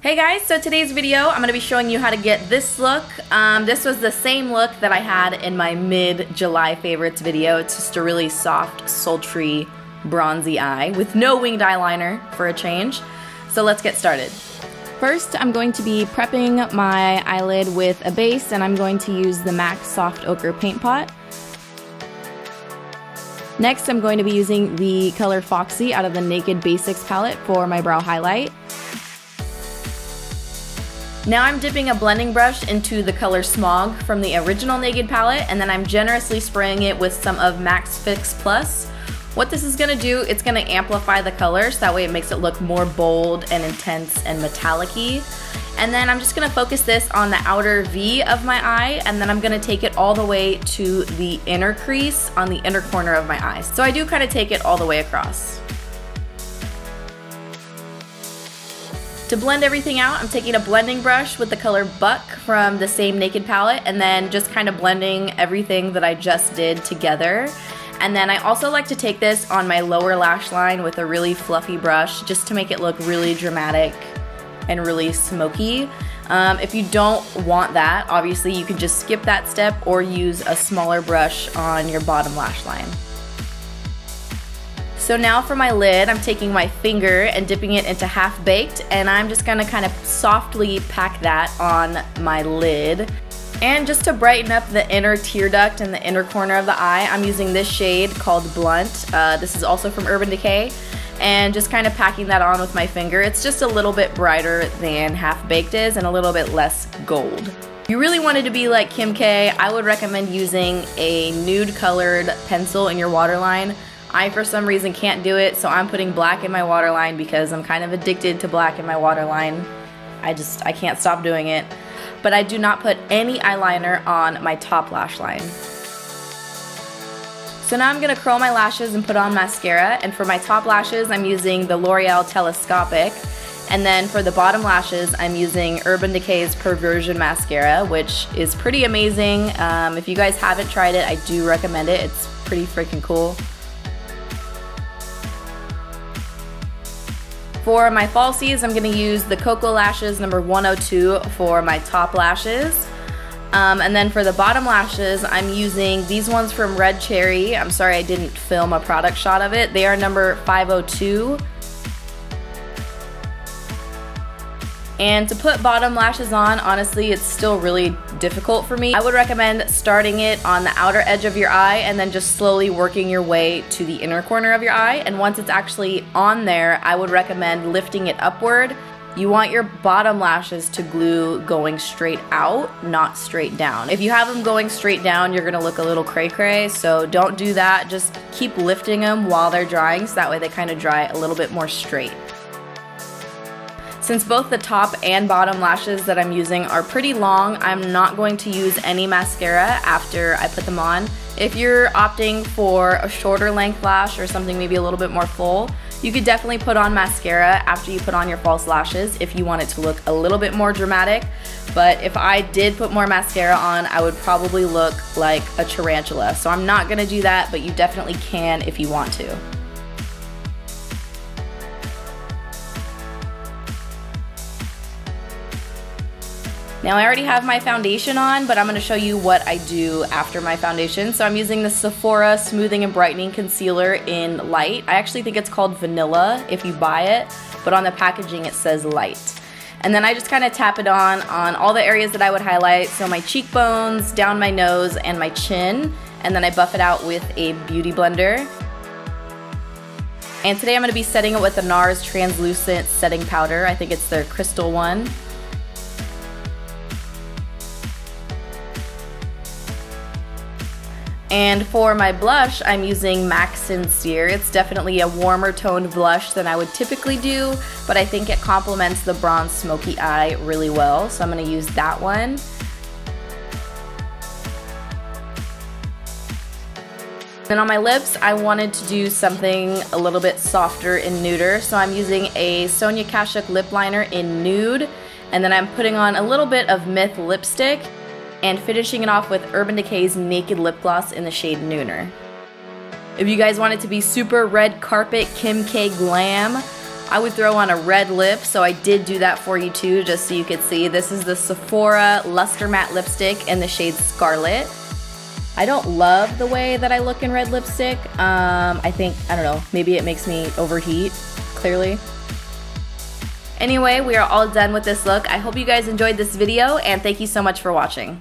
Hey guys, so today's video I'm going to be showing you how to get this look. This was the same look that I had in my mid-July favorites video. It's just a really soft, sultry, bronzy eye with no winged eyeliner for a change. So let's get started. First, I'm going to be prepping my eyelid with a base, and I'm going to use the MAC Soft Ochre Paint Pot. Next, I'm going to be using the color Foxy out of the Naked Basics palette for my brow highlight. Now I'm dipping a blending brush into the color Smog from the original Naked palette, and then I'm generously spraying it with some of Max Fix Plus. What this is going to do, it's going to amplify the color, so that way it makes it look more bold and intense and metallic-y. And then I'm just going to focus this on the outer V of my eye, and then I'm going to take it all the way to the inner crease on the inner corner of my eye. So I do kind of take it all the way across. To blend everything out, I'm taking a blending brush with the color Buck from the same Naked palette, and then just kind of blending everything that I just did together. And then I also like to take this on my lower lash line with a really fluffy brush just to make it look really dramatic and really smoky. If you don't want that, obviously you can just skip that step or use a smaller brush on your bottom lash line. So now for my lid, I'm taking my finger and dipping it into Half Baked, and I'm just gonna kind of softly pack that on my lid. And just to brighten up the inner tear duct and the inner corner of the eye, I'm using this shade called Blunt. This is also from Urban Decay. And just kind of packing that on with my finger. It's just a little bit brighter than Half Baked is and a little bit less gold. If you really wanted to be like Kim K, I would recommend using a nude colored pencil in your waterline. I, for some reason, can't do it, so I'm putting black in my waterline because I'm kind of addicted to black in my waterline. I can't stop doing it. But I do not put any eyeliner on my top lash line. So now I'm going to curl my lashes and put on mascara, and for my top lashes I'm using the L'Oreal Telescopic, and then for the bottom lashes I'm using Urban Decay's Perversion Mascara, which is pretty amazing. If you guys haven't tried it, I do recommend it. It's pretty freaking cool. For my falsies, I'm going to use the KoKo Lashes number 102 for my top lashes. And then for the bottom lashes, I'm using these ones from Red Cherry. I'm sorry I didn't film a product shot of it. They are number 502. And to put bottom lashes on, honestly, it's still really difficult for me. I would recommend starting it on the outer edge of your eye and then just slowly working your way to the inner corner of your eye. And once it's actually on there, I would recommend lifting it upward. You want your bottom lashes to glue going straight out, not straight down. If you have them going straight down, you're gonna look a little cray-cray, so don't do that. Just keep lifting them while they're drying, so that way they kind of dry a little bit more straight. Since both the top and bottom lashes that I'm using are pretty long, I'm not going to use any mascara after I put them on. If you're opting for a shorter length lash or something maybe a little bit more full, you could definitely put on mascara after you put on your false lashes if you want it to look a little bit more dramatic. But if I did put more mascara on, I would probably look like a tarantula. So I'm not gonna do that, but you definitely can if you want to. Now I already have my foundation on, but I'm going to show you what I do after my foundation. So I'm using the Sephora Smoothing and Brightening Concealer in Light. I actually think it's called Vanilla if you buy it, but on the packaging it says Light. And then I just kind of tap it on all the areas that I would highlight, so my cheekbones, down my nose, and my chin. And then I buff it out with a beauty blender. And today I'm going to be setting it with the NARS Translucent Setting Powder. I think it's their crystal one. And for my blush, I'm using MAC Sincere. It's definitely a warmer toned blush than I would typically do, but I think it complements the bronze smoky eye really well, so I'm going to use that one. Then on my lips, I wanted to do something a little bit softer and nuder, so I'm using a Sonia Kashuk lip liner in Nude, and then I'm putting on a little bit of Myth lipstick, and finishing it off with Urban Decay's Naked Lip Gloss in the shade Nooner. If you guys want it to be super red carpet Kim K glam, I would throw on a red lip, so I did do that for you too, just so you could see. This is the Sephora Luster Matte Lipstick in the shade Scarlet. I don't love the way that I look in red lipstick. I think, I don't know, maybe it makes me overheat, clearly. Anyway, we are all done with this look. I hope you guys enjoyed this video, and thank you so much for watching.